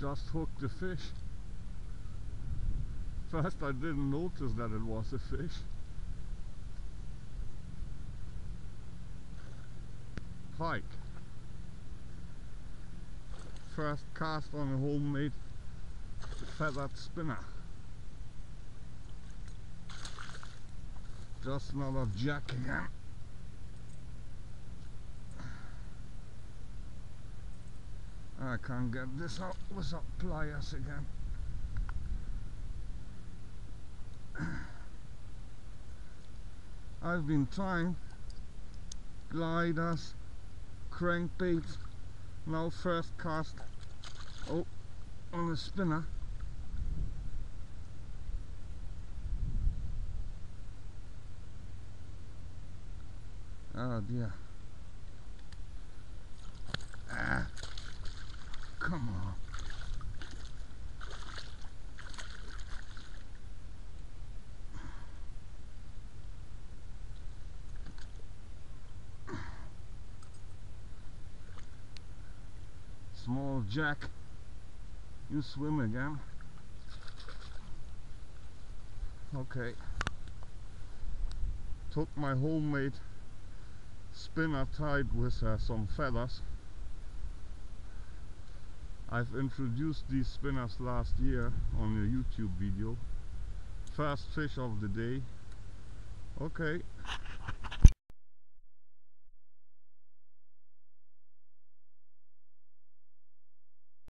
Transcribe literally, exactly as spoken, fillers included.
just hooked a fish. First I didn't notice that it was a fish. Pike. First cast on a homemade feathered spinner. Just another jack again. I can't get this out without pliers again. I've been trying gliders, crankbaits, now first cast oh, on a spinner. Oh dear. Ah, come on. Small jack, you swim again. Okay, took my homemade spinner tied with uh, some feathers. I've introduced these spinners last year on a YouTube video. First fish of the day. Okay.